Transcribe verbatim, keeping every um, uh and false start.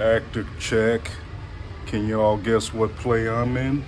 actor check. Can y'all guess what play I'm in?